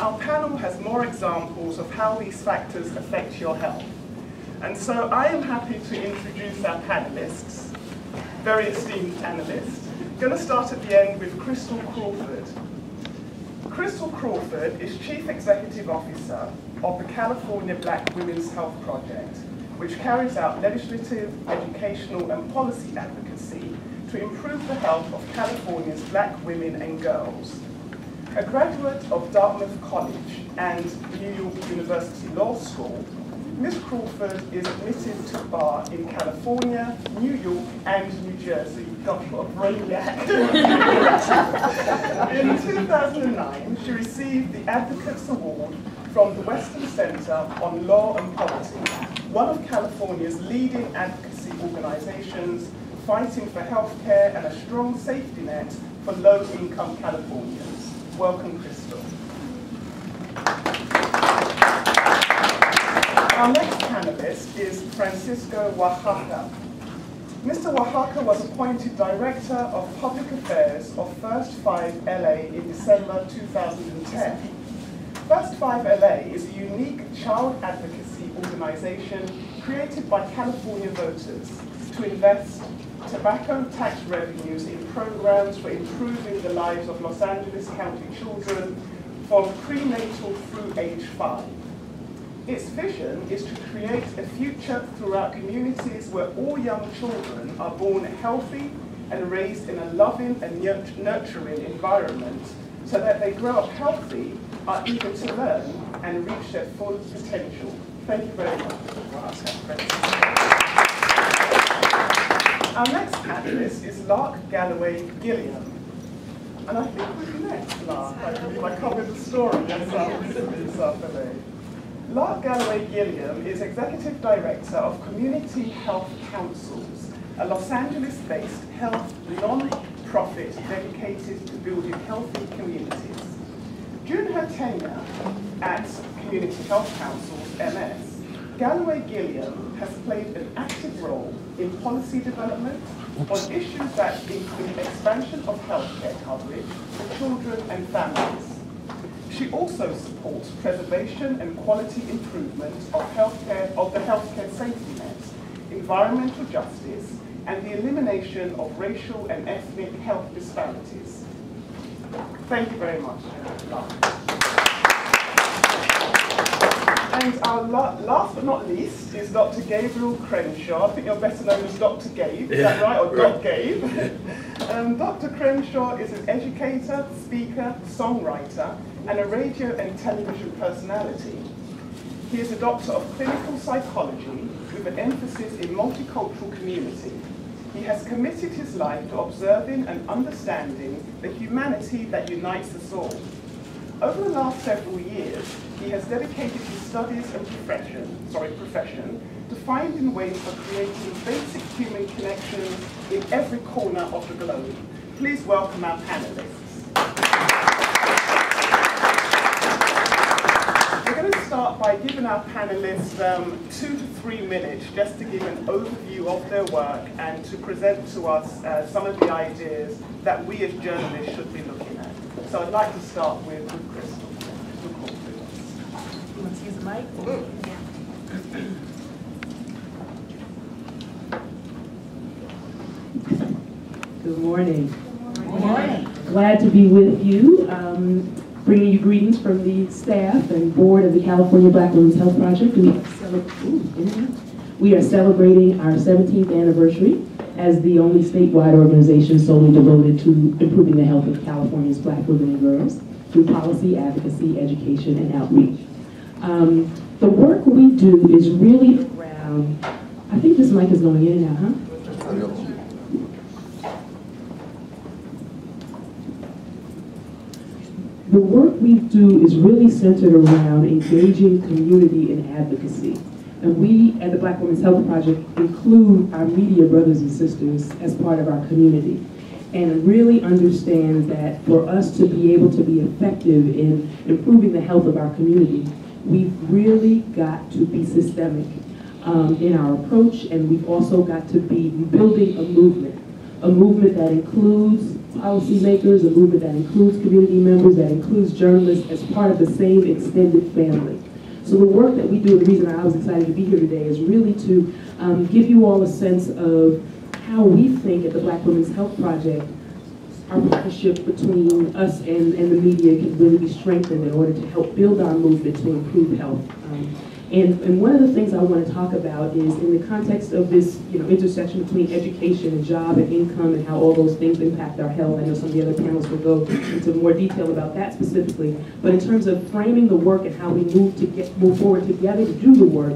Our panel has more examples of how these factors affect your health. And so I am happy to introduce our panelists, very esteemed analysts. I'm going to start at the end with Crystal Crawford. Crystal Crawford is Chief Executive Officer of the California Black Women's Health Project, which carries out legislative, educational, and policy advocacy to improve the health of California's black women and girls. A graduate of Dartmouth College and New York University Law School, Ms. Crawford is admitted to the bar in California, New York, and New Jersey. God, what a brainiac. In 2009, she received the Advocates Award from the Western Center on Law and Poverty, one of California's leading advocacy organizations fighting for healthcare and a strong safety net for low-income Californians. Welcome, Crystal. Our next panelist is Francisco Oaxaca. Mr. Oaxaca was appointed Director of Public Affairs of First 5 LA in December 2010. First 5 LA is a unique child advocacy organization created by California voters to invest tobacco tax revenues in programs for improving the lives of Los Angeles County children from prenatal through age 5. Its vision is to create a future throughout communities where all young children are born healthy and raised in a loving and nurturing environment so that they grow up healthy, are eager to learn, and reach their full potential. Thank you very much. Our next panelist is Lark Galloway-Gilliam. And I think we're next, Lark. I believe I covered the story this afternoon. Lark Galloway-Gilliam is Executive Director of Community Health Councils, a Los Angeles-based health non-profit dedicated to building healthy communities. During her tenure at Community Health Councils, MS, Galloway-Gilliam has played an active role in policy development on issues that include expansion of healthcare coverage for children and families. She also supports preservation and quality improvement of the healthcare safety net, environmental justice, and the elimination of racial and ethnic health disparities. Thank you very much, Lark. And our last but not least is Dr. Gabriel Crenshaw. I think you're better known as Dr. Gabe, is that right? Or right. Doc Gabe. Dr. Crenshaw is an educator, speaker, songwriter, and a radio and television personality. He is a doctor of clinical psychology with an emphasis in multicultural community. He has committed his life to observing and understanding the humanity that unites us all. Over the last several years, he has dedicated his studies and profession to finding ways for creating basic human connections in every corner of the globe. Please welcome our panelists. Start by giving our panelists 2 to 3 minutes just to give an overview of their work and to present to us some of the ideas that we as journalists should be looking at. So I'd like to start with Crystal. You want to use the mic? Yeah. Good morning. Good morning. Good morning. Glad to be with you. Bringing you greetings from the staff and board of the California Black Women's Health Project. We are celebrating our 17th anniversary as the only statewide organization solely devoted to improving the health of California's black women and girls through policy, advocacy, education, and outreach. The work we do is really around, I think this mic is going in and out, huh? The work we do is really centered around engaging community and advocacy. And we at the Black Women's Health Project include our media brothers and sisters as part of our community and really understand that for us to be able to be effective in improving the health of our community, we've really got to be systemic in our approach, and we've also got to be building a movement that includes policymakers, a movement that includes community members, that includes journalists as part of the same extended family. So the work that we do, the reason I was excited to be here today, is really to give you all a sense of how we think at the Black Women's Health Project our partnership between us and the media can really be strengthened in order to help build our movement to improve health. And one of the things I want to talk about is in the context of this intersection between education and job and income and how all those things impact our health. I know some of the other panels will go into more detail about that specifically. But in terms of framing the work and how we move forward together to do the work,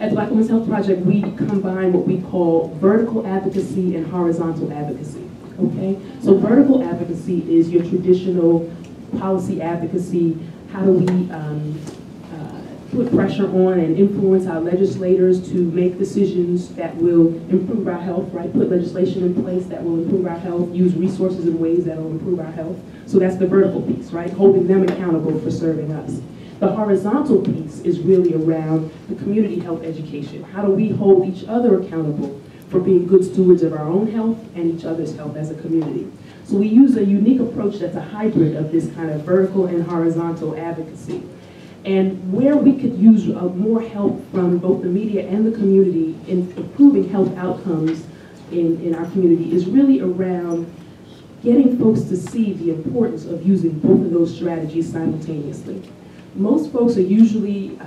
at the Black Women's Health Project, we combine what we call vertical advocacy and horizontal advocacy. Okay? So vertical advocacy is your traditional policy advocacy. How do we put pressure on and influence our legislators to make decisions that will improve our health, right? Put legislation in place that will improve our health, use resources in ways that will improve our health. So that's the vertical piece, right? Holding them accountable for serving us. The horizontal piece is really around the community health education. How do we hold each other accountable for being good stewards of our own health and each other's health as a community? So we use a unique approach that's a hybrid of this kind of vertical and horizontal advocacy. And where we could use more help from both the media and the community in improving health outcomes in our community is really around getting folks to see the importance of using both of those strategies simultaneously. Most folks are usually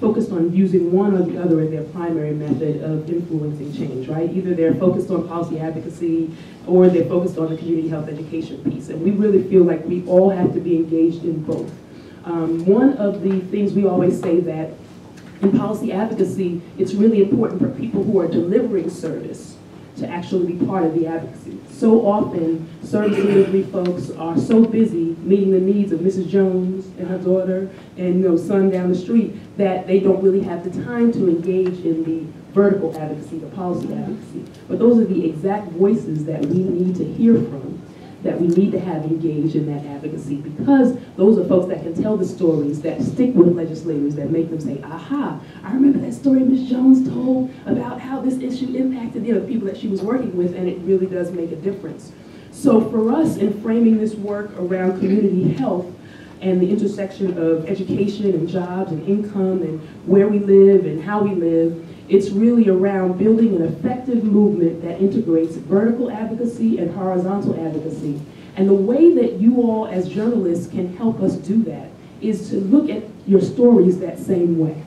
focused on using one or the other as their primary method of influencing change, right? Either they're focused on policy advocacy or they're focused on the community health education piece. And we really feel like we all have to be engaged in both. One of the things we always say that in policy advocacy, it's really important for people who are delivering service to actually be part of the advocacy. So often, service delivery folks are so busy meeting the needs of Mrs. Jones and her daughter and son down the street that they don't really have the time to engage in the vertical advocacy, the policy advocacy. But those are the exact voices that we need to hear from, that we need to have engaged in that advocacy, because those are folks that can tell the stories that stick with legislators, that make them say, aha, I remember that story Ms. Jones told about how this issue impacted the people that she was working with, and it really does make a difference. So for us, in framing this work around community health and the intersection of education and jobs and income and where we live and how we live, it's really around building an effective movement that integrates vertical advocacy and horizontal advocacy. And the way that you all as journalists can help us do that is to look at your stories that same way.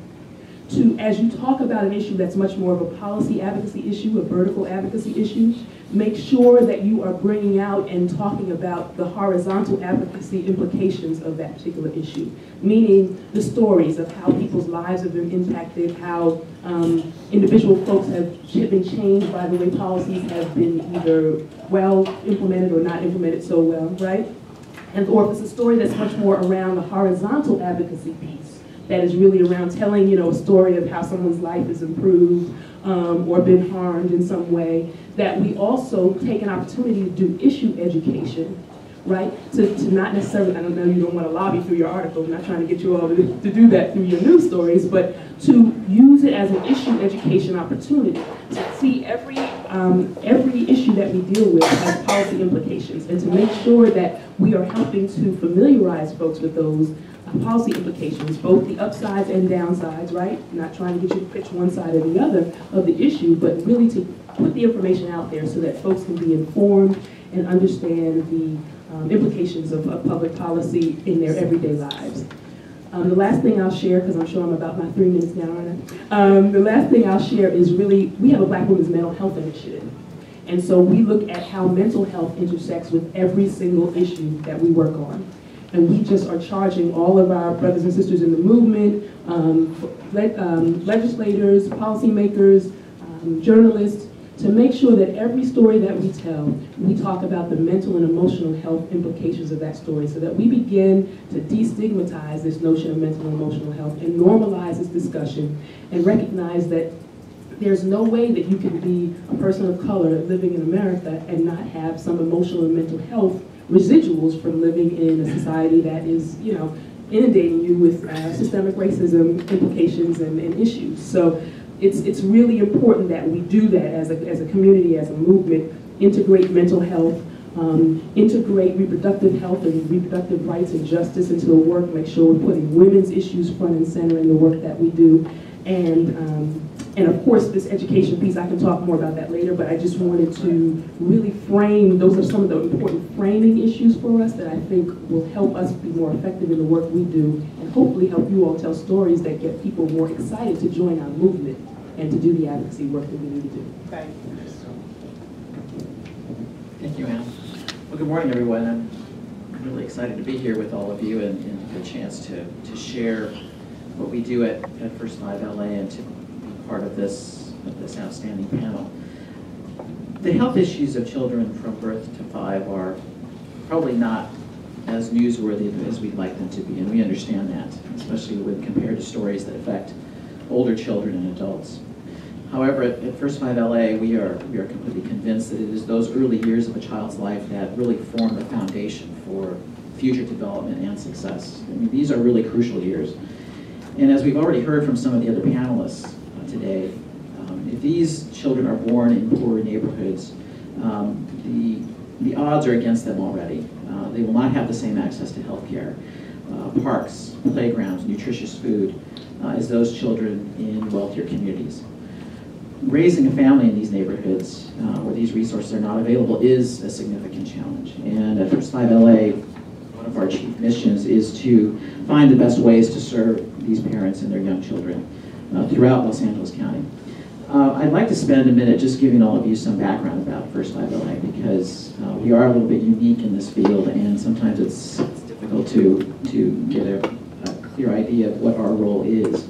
To, as you talk about an issue that's much more of a policy advocacy issue, a vertical advocacy issue, make sure that you are bringing out and talking about the horizontal advocacy implications of that particular issue, meaning the stories of how people's lives have been impacted, how individual folks have been changed by the way policies have been either well implemented or not implemented so well, right? And or if it's a story that's much more around the horizontal advocacy piece, that is really around telling a story of how someone's life is improved or been harmed in some way, that we also take an opportunity to do issue education, right? To not necessarily, I know you don't want to lobby through your article, I'm not trying to get you all to do that through your news stories, but to use it as an issue education opportunity, to see every issue that we deal with has policy implications, and to make sure that we are helping to familiarize folks with those policy implications, both the upsides and downsides, right? Not trying to get you to pitch one side or the other of the issue, but really to put the information out there so that folks can be informed and understand the implications of public policy in their everyday lives. The last thing I'll share, because I'm sure I'm about my 3 minutes now, aren't I? The last thing I'll share is really, we have a Black Women's Mental Health Initiative. And so we look at how mental health intersects with every single issue that we work on. And we just are charging all of our brothers and sisters in the movement, legislators, policymakers, journalists, to make sure that every story that we tell, we talk about the mental and emotional health implications of that story, so that we begin to destigmatize this notion of mental and emotional health and normalize this discussion and recognize that there's no way that you can be a person of color living in America and not have some emotional and mental health residuals from living in a society that is, inundating you with systemic racism implications and issues. So it's really important that we do that as a community, as a movement, integrate mental health integrate reproductive health and reproductive rights and justice into the work, make sure we're putting women's issues front and center in the work that we do. And of course, this education piece, I can talk more about that later, but I just wanted to really frame, those are some of the important framing issues for us that I think will help us be more effective in the work we do, and hopefully help you all tell stories that get people more excited to join our movement and to do the advocacy work that we need to do. Thank you, Crystal. Thank you, Anne. Well, good morning, everyone. I'm really excited to be here with all of you and the chance to share what we do at First 5 LA and to be part of this outstanding panel. The health issues of children from birth to 5 are probably not as newsworthy as we'd like them to be, and we understand that, especially when compared to stories that affect older children and adults. However, at First 5 LA, we are completely convinced that it is those early years of a child's life that really form the foundation for future development and success. I mean, these are really crucial years. And as we've already heard from some of the other panelists today, if these children are born in poorer neighborhoods, the odds are against them already. They will not have the same access to health care, parks, playgrounds, nutritious food, as those children in wealthier communities. Raising a family in these neighborhoods where these resources are not available is a significant challenge. And at First 5 LA, one of our chief missions is to find the best ways to serve these parents and their young children throughout Los Angeles County. I'd like to spend a minute just giving all of you some background about First 5 LA, because we are a little bit unique in this field, and sometimes it's difficult to get a clear idea of what our role is.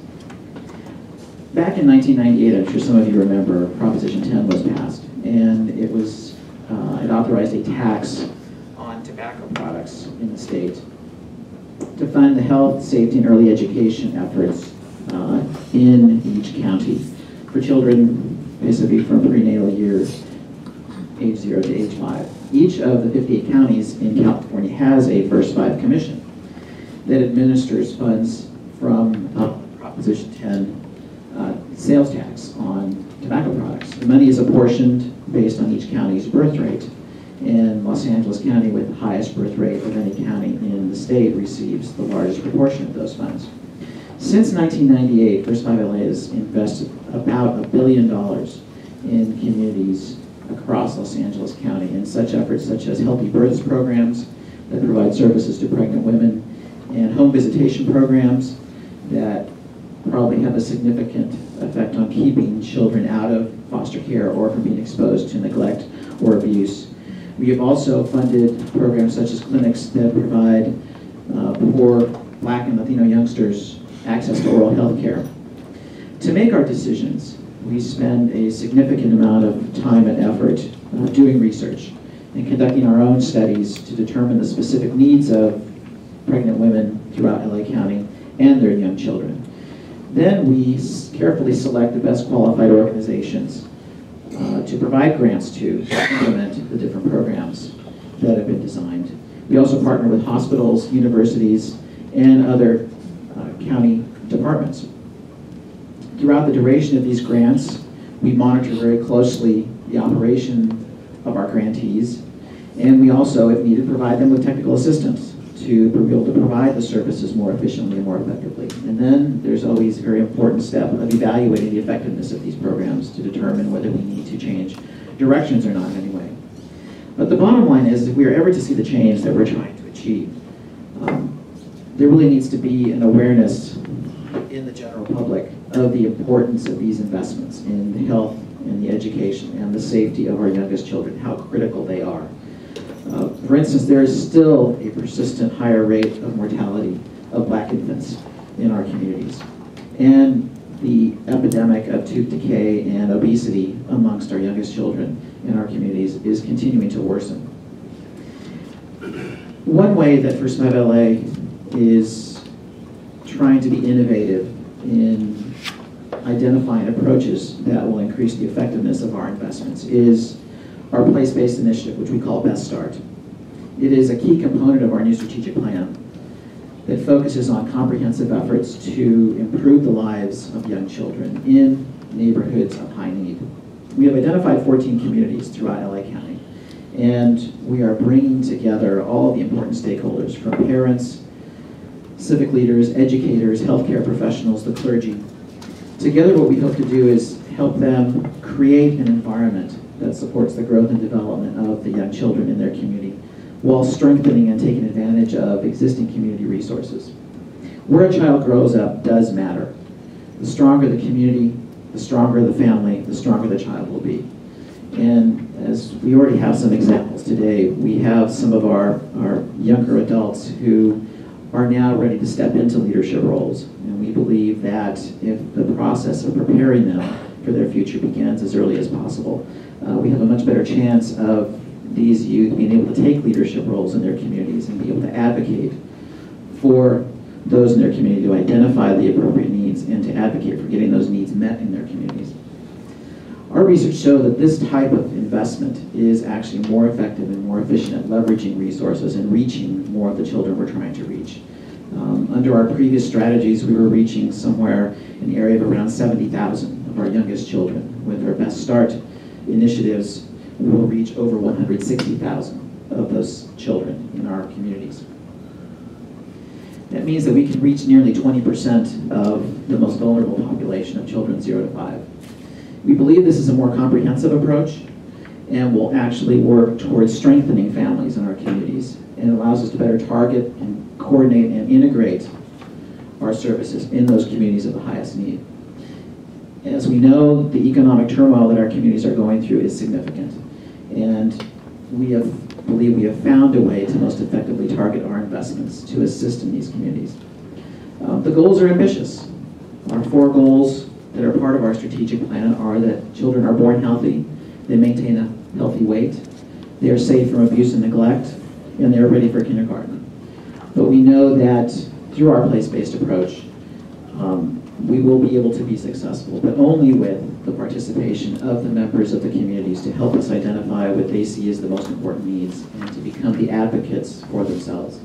Back in 1998, I'm sure some of you remember, Proposition 10 was passed, and it authorized a tax on tobacco products in the state to fund the health, safety, and early education efforts in each county for children basically from prenatal years, age 0 to age 5. Each of the 58 counties in California has a First 5 Commission that administers funds from Proposition 10 sales tax on tobacco products. The money is apportioned based on each county's birth rate. And Los Angeles County, with the highest birth rate of any county in the state, receives the largest proportion of those funds. Since 1998, First 5 LA has invested about $1 billion in communities across Los Angeles County in such efforts such as healthy births programs that provide services to pregnant women, and home visitation programs that probably have a significant effect on keeping children out of foster care or from being exposed to neglect or abuse. We have also funded programs such as clinics that provide poor Black and Latino youngsters access to oral health care. To make our decisions, we spend a significant amount of time and effort doing research and conducting our own studies to determine the specific needs of pregnant women throughout LA County and their young children. Then we carefully select the best qualified organizations to provide grants to implement the different programs that have been designed. We also partner with hospitals, universities, and other county departments. Throughout the duration of these grants, we monitor very closely the operation of our grantees, and we also, if needed, provide them with technical assistance to be able to provide the services more efficiently and more effectively. And then there's always a very important step of evaluating the effectiveness of these programs to determine whether we need to change directions or not in any way. But the bottom line is, if we are ever to see the change that we're trying to achieve, there really needs to be an awareness in the general public of the importance of these investments in the health and the education and the safety of our youngest children, how critical they are. For instance, there is still a persistent higher rate of mortality of Black infants in our communities, and the epidemic of tooth decay and obesity amongst our youngest children in our communities is continuing to worsen. One way that First 5 LA is trying to be innovative in identifying approaches that will increase the effectiveness of our investments is our place-based initiative, which we call Best Start. It is a key component of our new strategic plan that focuses on comprehensive efforts to improve the lives of young children in neighborhoods of high need. We have identified 14 communities throughout LA County, and we are bringing together all the important stakeholders, from parents, civic leaders, educators, healthcare professionals, the clergy. Together, what we hope to do is help them create an environment that supports the growth and development of the young children in their community, while strengthening and taking advantage of existing community resources. Where a child grows up does matter. The stronger the community, the stronger the family, the stronger the child will be. And as we already have some examples today, we have some of our younger adults who are now ready to step into leadership roles. And we believe that if the process of preparing them for their future begins as early as possible, we have a much better chance of these youth being able to take leadership roles in their communities and be able to advocate for those in their community, to identify the appropriate needs and to advocate for getting those needs met in their communities. Our research showed that this type of investment is actually more effective and more efficient at leveraging resources and reaching more of the children we're trying to reach. Under our previous strategies, we were reaching somewhere in the area of around 70,000 of our youngest children. With our Best Start initiatives, we will reach over 160,000 of those children in our communities. That means that we can reach nearly 20% of the most vulnerable population of children 0 to 5. We believe this is a more comprehensive approach and will actually work towards strengthening families in our communities, and allows us to better target and coordinate and integrate our services in those communities of the highest need. As we know, the economic turmoil that our communities are going through is significant, and we believe we have found a way to most effectively target our investments to assist in these communities. The goals are ambitious. Our 4 goals that are part of our strategic plan are that children are born healthy, they maintain a healthy weight, they are safe from abuse and neglect, and they are ready for kindergarten. But we know that through our place-based approach, we will be able to be successful, but only with the participation of the members of the communities to help us identify what they see as the most important needs and to become the advocates for themselves.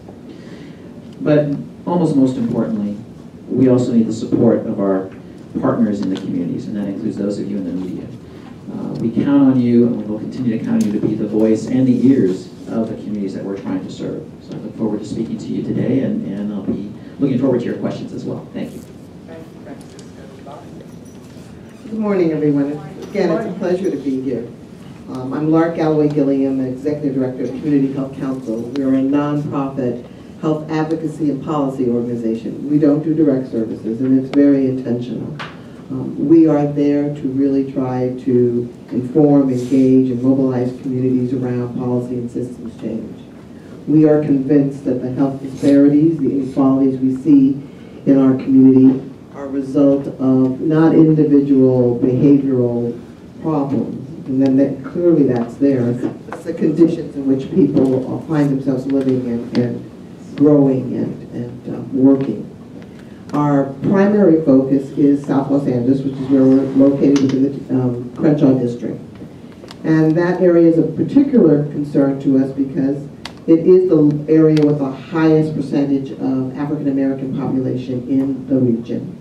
But almost most importantly, we also need the support of our partners in the communities, and that includes those of you in the media. We count on you, and we will continue to count on you to be the voice and the ears of the communities that we're trying to serve. So I look forward to speaking to you today, and I'll be looking forward to your questions as well. Thank you. Good morning, everyone. Again, it's a pleasure to be here. I'm Lark Galloway-Gilliam, Executive Director of Community Health Council. We are a nonprofit health advocacy and policy organization. We don't do direct services, and it's very intentional. We are there to really try to inform, engage, and mobilize communities around policy and systems change. We are convinced that the health disparities, the inequalities we see in our community, are a result of not individual behavioral problems, and then that, clearly that's there. It's the conditions in which people find themselves living and growing and working. Our primary focus is South Los Angeles, which is where we're located within the Crenshaw District. And that area is of particular concern to us because it is the area with the highest percentage of African American population in the region.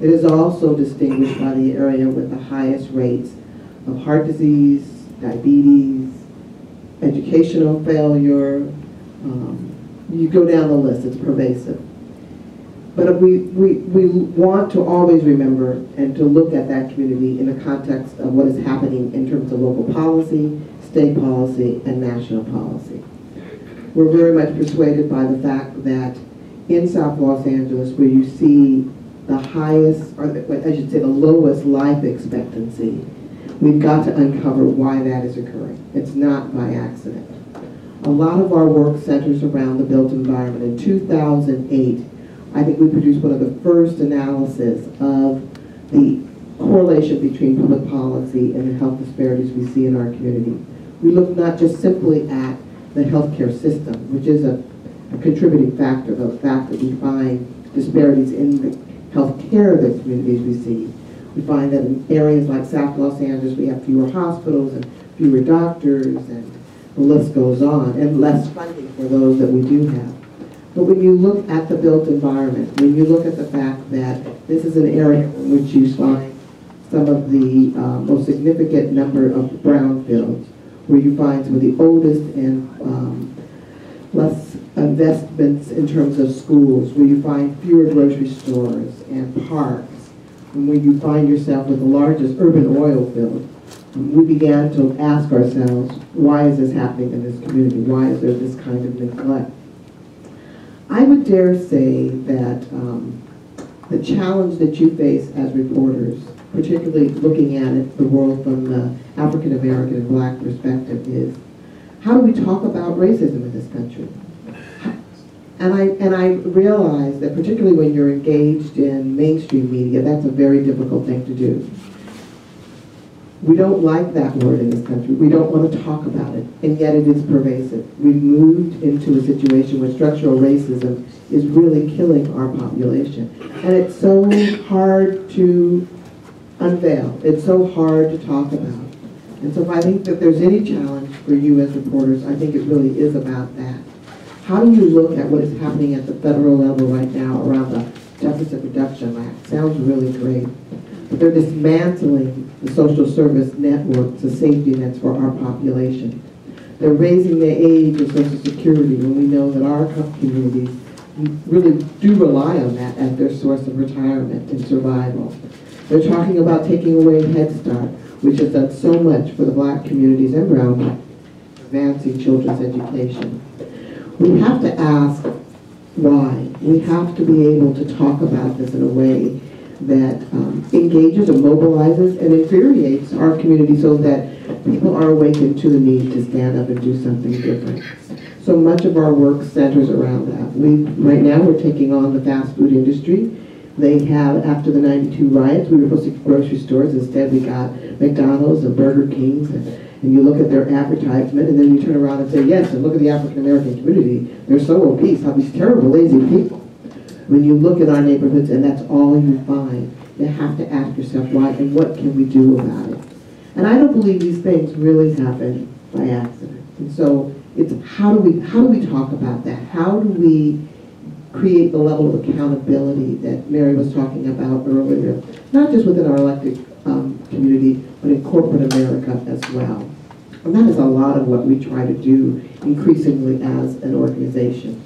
It is also distinguished by the area with the highest rates of heart disease, diabetes, educational failure. You go down the list, it's pervasive. But we want to always remember and to look at that community in the context of what is happening in terms of local policy, state policy, and national policy. We're very much persuaded by the fact that in South Los Angeles, where you see the highest, or I should say the lowest life expectancy, we've got to uncover why that is occurring. It's not by accident. A lot of our work centers around the built environment. In 2008, I think we produced one of the first analyses of the correlation between public policy and the health disparities we see in our community. We looked not just simply at the healthcare system, which is a contributing factor, the fact that we find disparities in the healthcare of the communities we see. We find that in areas like South Los Angeles, we have fewer hospitals and fewer doctors, and the list goes on, and less funding for those that we do have. But when you look at the built environment, when you look at the fact that this is an area in which you find some of the most significant number of brownfields, where you find some of the oldest and less investments in terms of schools, where you find fewer grocery stores and parks, and where you find yourself with the largest urban oil field, we began to ask ourselves, why is this happening in this community? Why is there this kind of neglect? I would dare say that the challenge that you face as reporters, particularly looking at it, the world from the African American and Black perspective, is how do we talk about racism in this country? And I realize that particularly when you're engaged in mainstream media, that's a very difficult thing to do. We don't like that word in this country. We don't want to talk about it, and yet it is pervasive. We moved into a situation where structural racism is really killing our population. And it's so hard to unveil. It's so hard to talk about. And so if I think that there's any challenge for you as reporters, I think it really is about that. How do you look at what is happening at the federal level right now around the Deficit Reduction Act? Sounds really great. But they're dismantling the social service networks, the safety nets for our population. They're raising the age of Social Security when we know that our communities really do rely on that as their source of retirement and survival. They're talking about taking away Head Start, which has done so much for the Black communities and brown, advancing children's education. We have to ask why. We have to be able to talk about this in a way that engages and mobilizes and infuriates our community so that people are awakened to the need to stand up and do something different. So much of our work centers around that. Right now we're taking on the fast food industry. They have, after the '92 riots, we were supposed to get grocery stores. Instead, we got McDonald's and Burger Kings, and you look at their advertisement, and then you turn around and say, yes, and look at the African-American community. They're so obese, all these terrible, lazy people. When you look at our neighborhoods, and that's all you find, you have to ask yourself why, and what can we do about it? And I don't believe these things really happen by accident. And so it's how do we talk about that? How do we create the level of accountability that Mary was talking about earlier, not just within our elected community, but in corporate America as well? And that is a lot of what we try to do increasingly as an organization.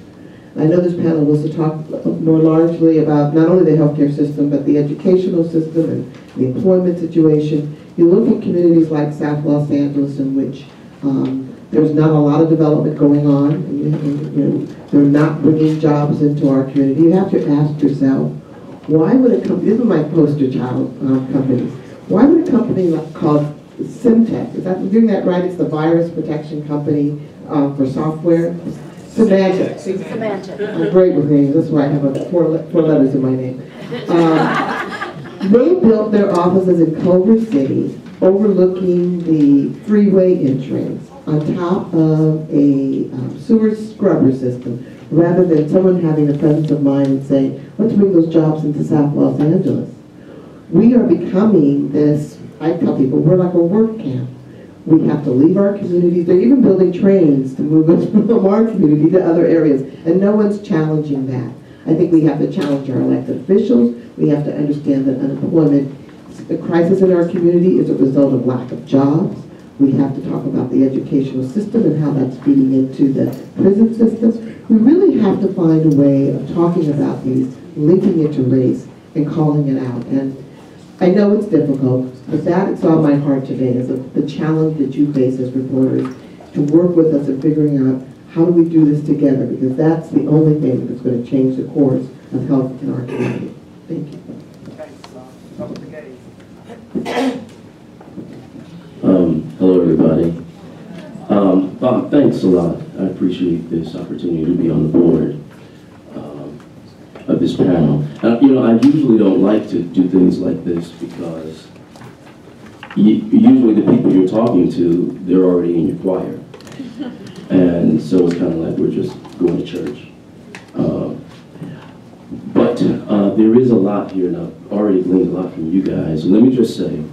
I know this panel wants to talk more largely about not only the healthcare system, but the educational system and the employment situation. You look at communities like South Los Angeles in which there's not a lot of development going on, and they're not bringing jobs into our community. You have to ask yourself, why would a company, these are my poster child companies, why would a company called Symantec, I'm doing that right, it's the virus protection company for software? Symantec. Symantec. I'm great with names, that's why I have four letters in my name. They built their offices in Culver City, overlooking the freeway entrance, on top of a sewer scrubber system, rather than someone having the presence of mind and saying, let's bring those jobs into South Los Angeles. We are becoming this, I tell people, we're like a work camp. We have to leave our communities. They're even building trains to move us from our community to other areas, and no one's challenging that. I think we have to challenge our elected officials. We have to understand that unemployment, the crisis in our community is a result of lack of jobs. We have to talk about the educational system and how that's feeding into the prison systems. We really have to find a way of talking about these, linking it to race, and calling it out. And I know it's difficult, but that is on my heart today, is the challenge that you face as reporters, to work with us in figuring out how do we do this together, because that's the only thing that's going to change the course of health in our community. Thank you. Hello, everybody. Bob, thanks a lot. I appreciate this opportunity to be on the board of this panel. I usually don't like to do things like this because usually the people you're talking to, they're already in your choir. And so it's kind of like we're just going to church. But there is a lot here, and I've already gleaned a lot from you guys. So let me just say,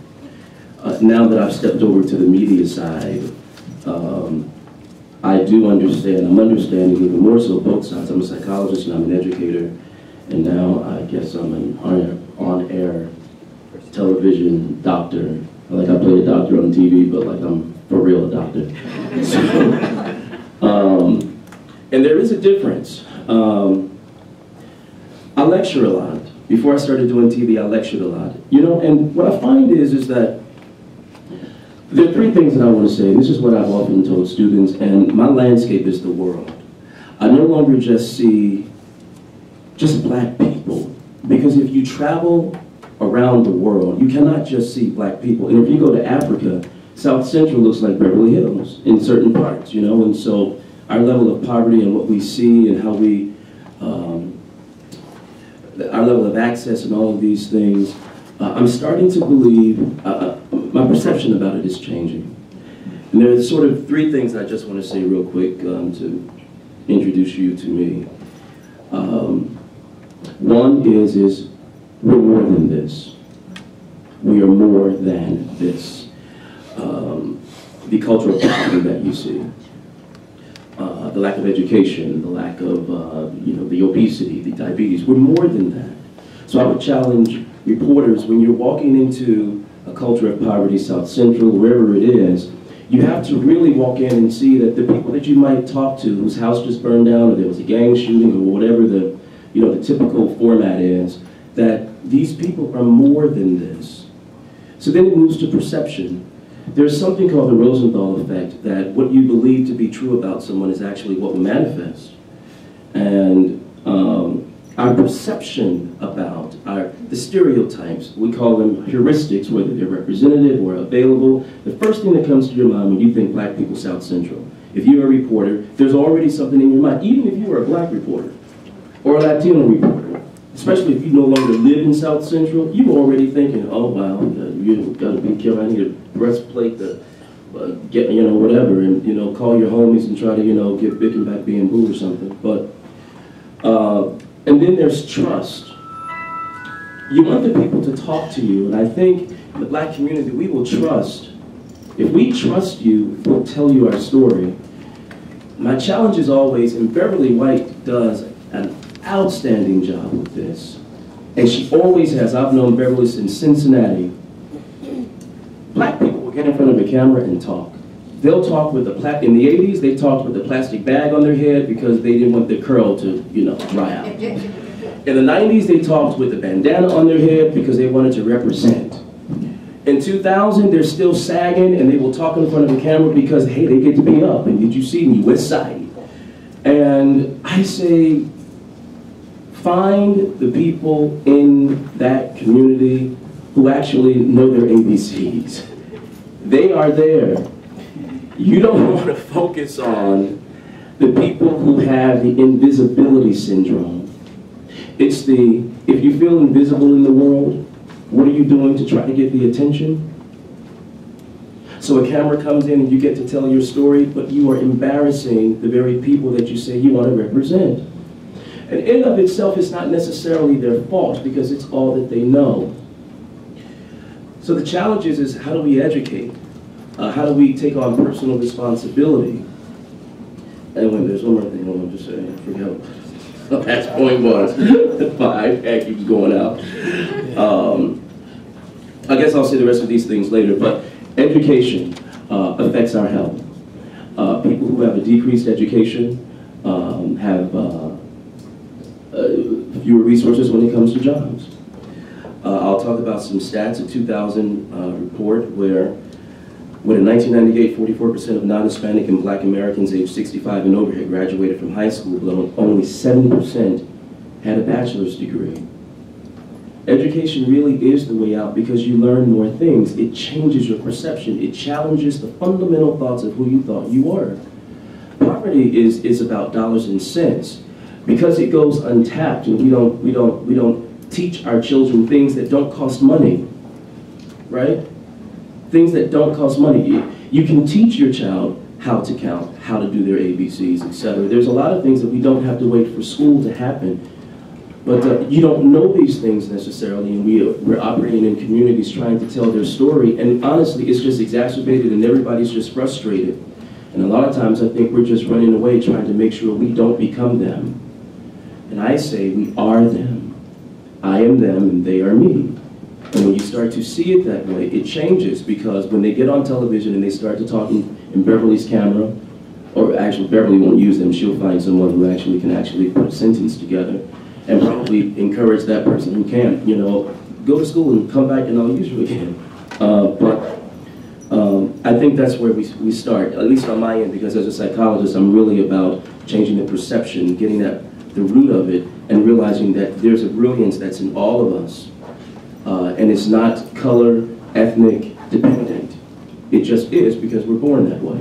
now that I've stepped over to the media side, I do understand, I'm understanding even more so both sides. I'm a psychologist and I'm an educator, and now I guess I'm an on-air television doctor. Like I play a doctor on TV, but like I'm for real adopted. So, and there is a difference. I lecture a lot. Before I started doing TV, I lectured a lot. You know, and what I find is that there are three things that I want to say. This is what I've often told students, and my landscape is the world. I no longer just see just black people, because if you travel around the world, you cannot just see black people. And if you go to Africa, South Central looks like Beverly Hills in certain parts, you know, and so our level of poverty and what we see and how we, our level of access and all of these things, I'm starting to believe, my perception about it is changing. And there's sort of three things I just want to say real quick to introduce you to me. One is we're more than this. We are more than this. The cultural poverty that you see, the lack of education, the lack of you know, the obesity, the diabetes, we're more than that. So I would challenge reporters, when you're walking into a culture of poverty, South Central, wherever it is, you have to really walk in and see that the people that you might talk to, whose house just burned down, or there was a gang shooting, or whatever the, you know, the typical format is, that these people are more than this. So then it moves to perception. There's something called the Rosenthal effect, that what you believe to be true about someone is actually what will manifest. And our perception about the stereotypes, we call them heuristics, whether they're representative or available. The first thing that comes to your mind when you think black people, South Central, if you're a reporter, there's already something in your mind, even if you were a black reporter or a Latino reporter, especially if you no longer live in South Central, you're already thinking, oh, wow, you've got to be careful, I need a breastplate to get, you know, whatever, and, you know, call your homies and try to, you know, get big and back being booed or something. But, and then there's trust. You want the people to talk to you, and I think in the black community, we will trust. If we trust you, we'll tell you our story. My challenge is always, and Beverly White does an outstanding job with this, and she always has. I've known Beverly since Cincinnati. Black people will get in front of a camera and talk. They'll talk with the plastic, in the 80s, they talked with the plastic bag on their head because they didn't want their curl to, you know, dry out. In the 90s, they talked with the bandana on their head because they wanted to represent. In 2000, they're still sagging and they will talk in front of the camera because, hey, they get to be up and did you see me, West Side? And I say, find the people in that community who actually know their ABCs. They are there. You don't want to focus on the people who have the invisibility syndrome. It's the, if you feel invisible in the world, what are you doing to try to get the attention? So a camera comes in and you get to tell your story, but you are embarrassing the very people that you say you want to represent. And in and of itself, it's not necessarily their fault because it's all that they know. So the challenge is how do we educate? How do we take on personal responsibility? And when there's one more thing I want to just say, I forgot. That's point one. 5, that keeps going out. I guess I'll say the rest of these things later, but education affects our health. People who have a decreased education have fewer resources when it comes to jobs. I'll talk about some stats, a 2000 report where when in 1998, 44% of non-Hispanic and black Americans aged 65 and over had graduated from high school, but only 7% had a bachelor's degree. Education really is the way out because you learn more things. It changes your perception. It challenges the fundamental thoughts of who you thought you were. Poverty is about dollars and cents because it goes untapped and we don't teach our children things that don't cost money, right? Things that don't cost money. You can teach your child how to count, how to do their ABCs, etc. There's a lot of things that we don't have to wait for school to happen, but you don't know these things necessarily, and we're operating in communities trying to tell their story, and honestly, it's just exacerbated and everybody's just frustrated. And a lot of times I think we're just running away trying to make sure we don't become them. And I say we are them. I am them and they are me. And when you start to see it that way, it changes, because when they get on television and they start to talk in Beverly's camera, or actually Beverly won't use them, she'll find someone who actually can actually put a sentence together and probably encourage that person who can, you know, go to school and come back and I'll use you again. But I think that's where we start, at least on my end, because as a psychologist, I'm really about changing the perception, getting at the root of it, and realizing that there's a brilliance that's in all of us. And it's not color, ethnic dependent. It just is because we're born that way.